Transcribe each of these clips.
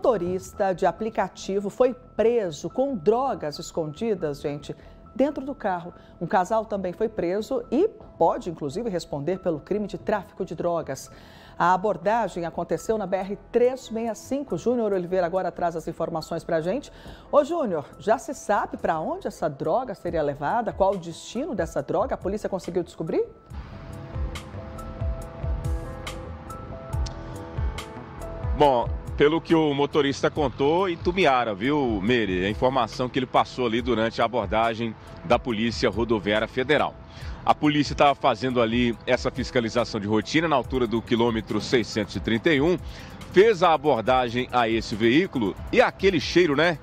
motorista de aplicativo foi preso com drogas escondidas, gente, dentro do carro. Um casal também foi preso e pode, inclusive, responder pelo crime de tráfico de drogas. A abordagem aconteceu na BR-365. Júnior Oliveira agora traz as informações para a gente. Ô Júnior, já se sabe para onde essa droga seria levada? Qual o destino dessa droga? A polícia conseguiu descobrir? Bom, pelo que o motorista contou, Itumbiara, viu, Meire? A informação que ele passou ali durante a abordagem da Polícia Rodoviária Federal. A polícia estava fazendo ali essa fiscalização de rotina na altura do quilômetro 631, fez a abordagem a esse veículo e aquele cheiro, né,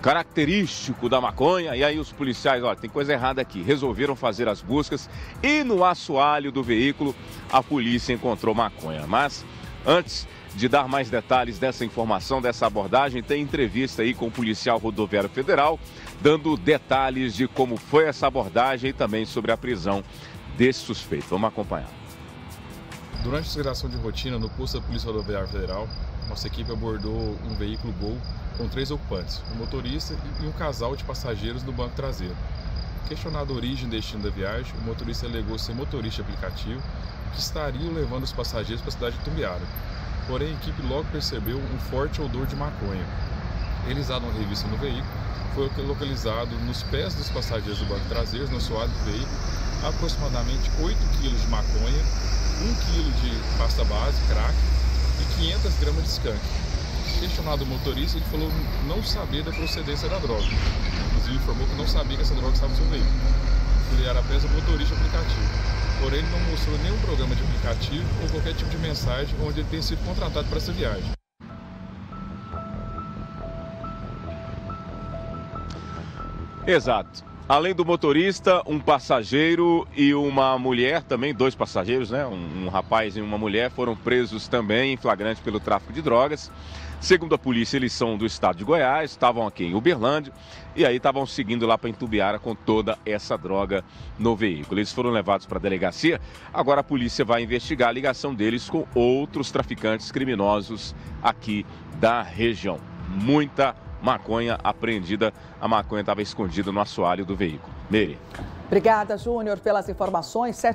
característico da maconha. E aí os policiais, ó, tem coisa errada aqui, resolveram fazer as buscas e no assoalho do veículo a polícia encontrou maconha. Mas antes de dar mais detalhes dessa informação, dessa abordagem, tem entrevista aí com o policial rodoviário federal, dando detalhes de como foi essa abordagem e também sobre a prisão desse suspeito. Vamos acompanhar. Durante a fiscalização de rotina no posto da Polícia Rodoviária Federal, nossa equipe abordou um veículo Gol com 3 ocupantes, um motorista e um casal de passageiros no banco traseiro. Questionado a origem e destino da viagem, o motorista alegou ser motorista de aplicativo que estaria levando os passageiros para a cidade de Itumbiara. Porém, a equipe logo percebeu um forte odor de maconha. Realizada uma revista no veículo, foi localizado nos pés dos passageiros do banco traseiro, no assoalho do veículo, aproximadamente 8 kg de maconha, 1 kg de pasta base, crack e 500 gramas de skunk. Questionado o motorista, ele falou não saber da procedência da droga. Inclusive, informou que não sabia que essa droga estava no seu veículo. Ele era apenas o motorista aplicativo. Porém, ele não mostrou nenhum programa de aplicativo ou qualquer tipo de mensagem onde ele tenha sido contratado para essa viagem. Exato. Além do motorista, um passageiro e uma mulher também, 2 passageiros, né? Um rapaz e uma mulher foram presos também em flagrante pelo tráfico de drogas. Segundo a polícia, eles são do estado de Goiás, estavam aqui em Uberlândia e aí estavam seguindo lá para Itumbiara com toda essa droga no veículo. Eles foram levados para a delegacia, agora a polícia vai investigar a ligação deles com outros traficantes criminosos aqui da região. Muita maconha apreendida, a maconha estava escondida no assoalho do veículo. Meire. Obrigada, Júnior, pelas informações.